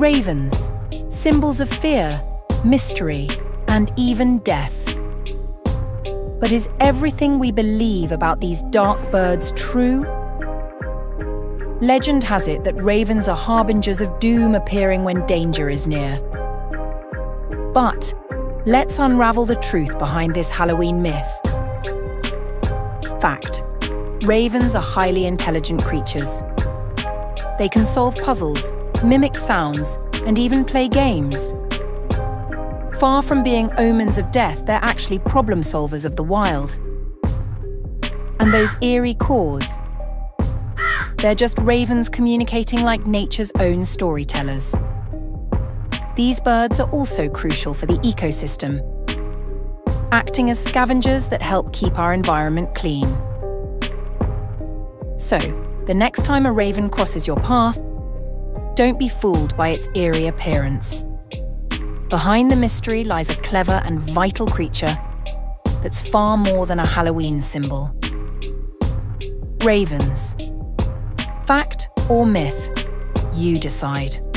ravens, symbols of fear, mystery, and even death. But is everything we believe about these dark birds true? Legend has it that ravens are harbingers of doom, appearing when danger is near. But let's unravel the truth behind this Halloween myth. Fact: ravens are highly intelligent creatures. They can solve puzzles, mimic sounds, and even play games. Far from being omens of death, they're actually problem solvers of the wild. And those eerie caws? They're just ravens communicating like nature's own storytellers. These birds are also crucial for the ecosystem, acting as scavengers that help keep our environment clean. So, the next time a raven crosses your path, don't be fooled by its eerie appearance. Behind the mystery lies a clever and vital creature that's far more than a Halloween symbol. Ravens. Fact or myth, you decide.